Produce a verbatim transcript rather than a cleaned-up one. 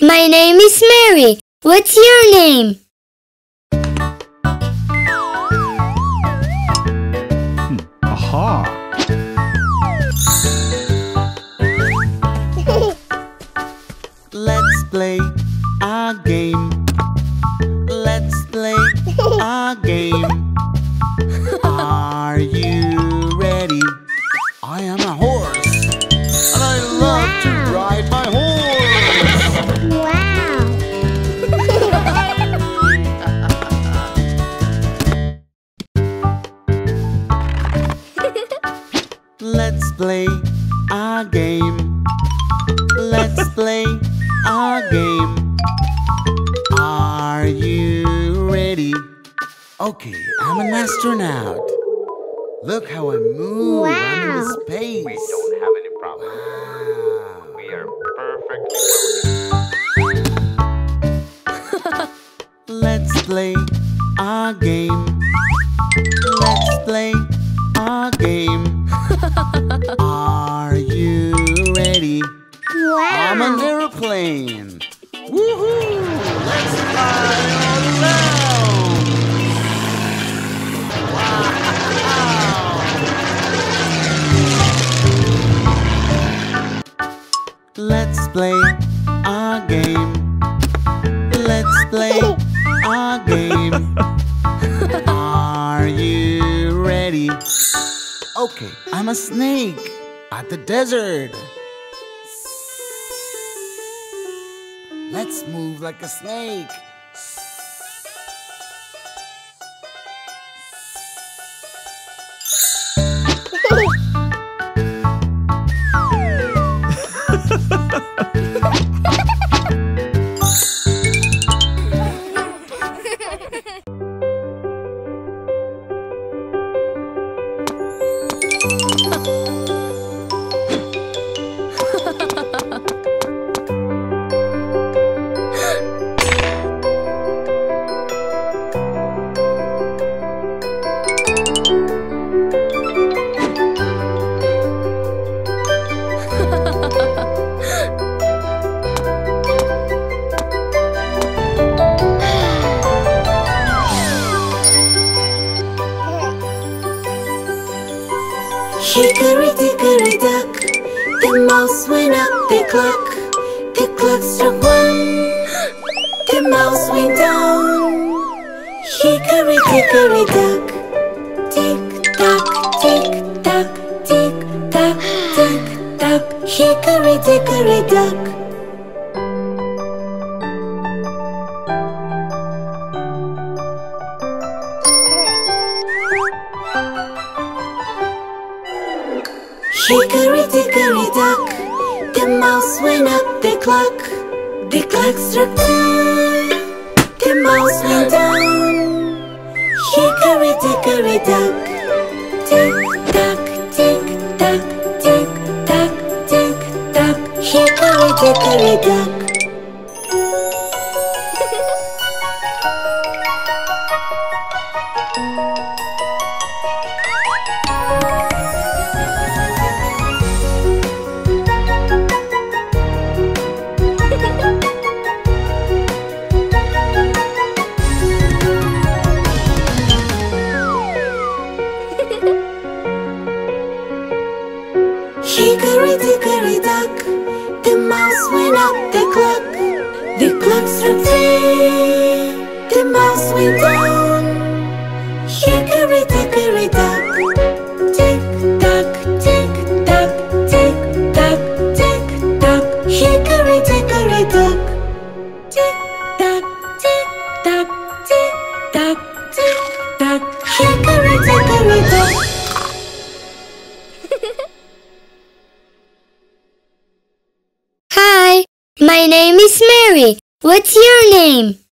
My name is Mary. What's your name? Hmm. Aha! Let's play a game. Let's play a game. Are you ready? I am a horse, and I love wow. to ride my horse. Wow! Let's play a game. Let's play a game. Are you ready? Okay, I'm an astronaut. Look how I move. Wow. I'm in space. We don't have any problems. Wow. We are perfectly. Let's play a game. Let's play a game. Are you ready? Wow. I'm an airplane. Woohoo! Let's fly around. Let's play a game. Let's play a game. Are you ready? Okay, I'm a snake at the desert. Let's move like a snake. What's your name?